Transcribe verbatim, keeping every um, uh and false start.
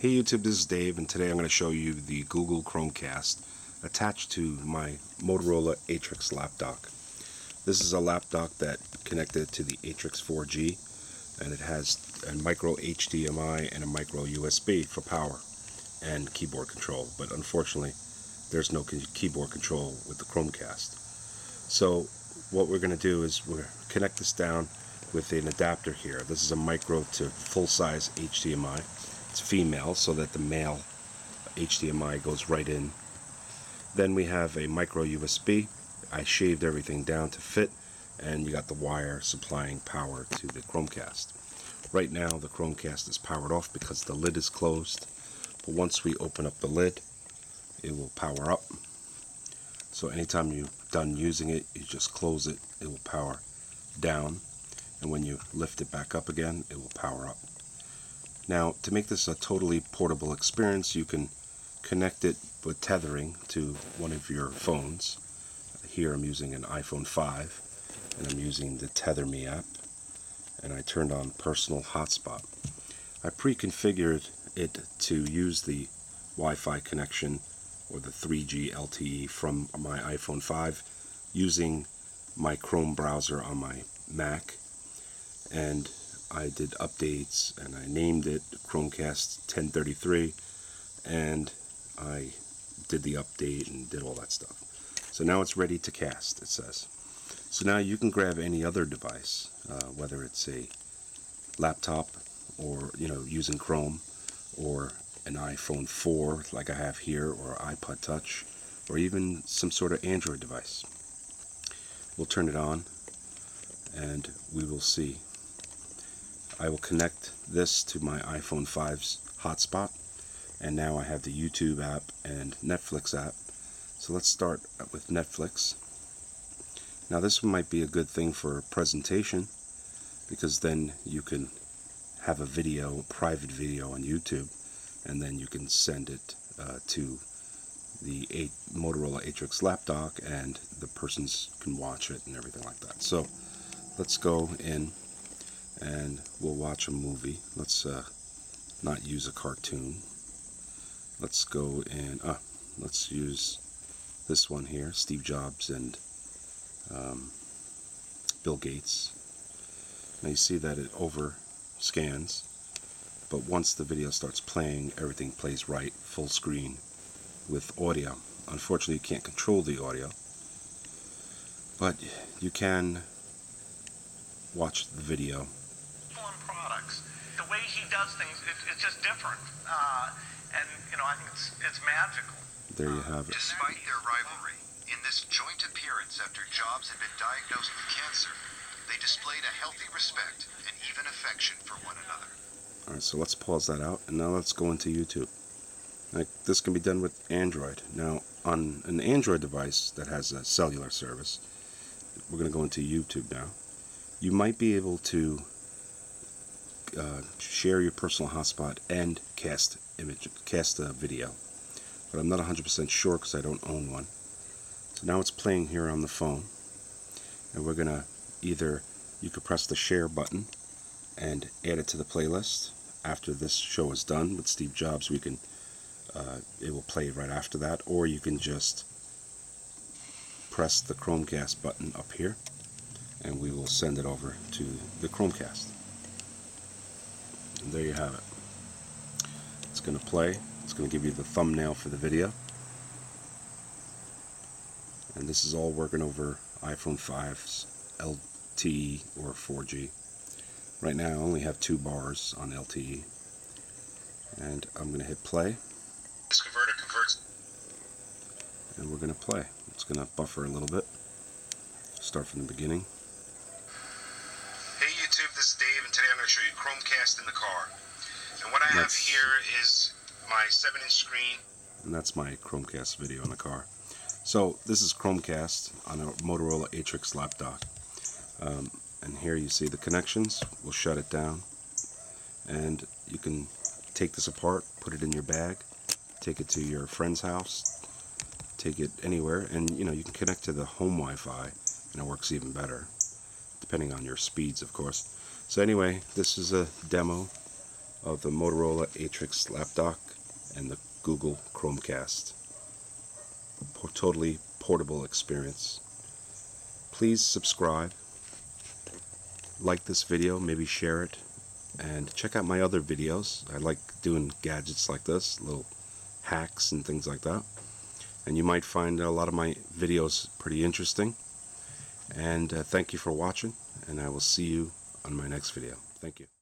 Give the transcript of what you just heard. Hey YouTube, this is Dave, and today I'm going to show you the Google Chromecast attached to my Motorola Atrix Lapdock. This is a lapdock that connected to the Atrix four G, and it has a micro H D M I and a micro U S B for power and keyboard control, but unfortunately there's no keyboard control with the Chromecast. So what we're going to do is we're going to connect this down with an adapter here. This is a micro to full-size H D M I. It's female, so that the male H D M I goes right in. Then we have a micro U S B. I shaved everything down to fit, and you got the wire supplying power to the Chromecast. Right now the Chromecast is powered off because the lid is closed, but once we open up the lid it will power up. So anytime you're done using it, you just close it, it will power down, and when you lift it back up again it will power up. Now, to make this a totally portable experience, you can connect it with tethering to one of your phones. Here I'm using an iPhone five, and I'm using the TetherMe app, and I turned on personal hotspot. I pre-configured it to use the Wi-Fi connection or the three G L T E from my iPhone five using my Chrome browser on my Mac, and I did updates and I named it Chromecast ten thirty-three, and I did the update and did all that stuff. So now it's ready to cast, it says. So now you can grab any other device, uh, whether it's a laptop or, you know, using Chrome, or an iPhone four like I have here, or iPod Touch, or even some sort of Android device. We'll turn it on and we will see. I will connect this to my iPhone five's hotspot, and now I have the YouTube app and Netflix app. So let's start with Netflix. Now this might be a good thing for a presentation, because then you can have a video, a private video on YouTube, and then you can send it uh, to the eight, Motorola Atrix Lapdock, and the persons can watch it and everything like that. So let's go in and we'll watch a movie. Let's uh, not use a cartoon. Let's go and uh, let's use this one here, Steve Jobs and um, Bill Gates. Now you see that it over scans, but once the video starts playing, everything plays right, full screen with audio. Unfortunately you can't control the audio, but you can watch the video. Products. The way he does things, it, it's just different, uh, and you know, I think it's it's magical. There you have it. Despite their rivalry, in this joint appearance after Jobs had been diagnosed with cancer, they displayed a healthy respect and even affection for one another. All right, so let's pause that out, and now let's go into YouTube. Like, this can be done with Android. Now, on an Android device that has a cellular service, we're going to go into YouTube now. You might be able to Uh, share your personal hotspot and cast image, cast a video, but I'm not one hundred percent sure because I don't own one. So now it's playing here on the phone, and we're gonna either you could press the share button and add it to the playlist after this show is done. With Steve Jobs, we can uh, it will play right after that, or you can just press the Chromecast button up here, and we will send it over to the Chromecast. And there you have it. It's going to play. It's going to give you the thumbnail for the video. And this is all working over iPhone five's L T E or four G. Right now I only have two bars on L T E. And I'm going to hit play. This converter converts. And we're going to play. It's going to buffer a little bit. Start from the beginning. This is Dave, and today I'm going to show you Chromecast in the car. And what I have here is my seven inch screen. And that's my Chromecast video in the car. So this is Chromecast on a Motorola Atrix Lapdock. Um, and here you see the connections. We'll shut it down. And you can take this apart, put it in your bag, take it to your friend's house, take it anywhere. And, you know, you can connect to the home Wi-Fi, and it works even better, depending on your speeds, of course. So anyway, this is a demo of the Motorola Atrix Lapdock and the Google Chromecast. A totally portable experience. Please subscribe, like this video, maybe share it, and check out my other videos. I like doing gadgets like this, little hacks and things like that. And you might find a lot of my videos pretty interesting. And uh, thank you for watching, and I will see you on my next video. Thank you.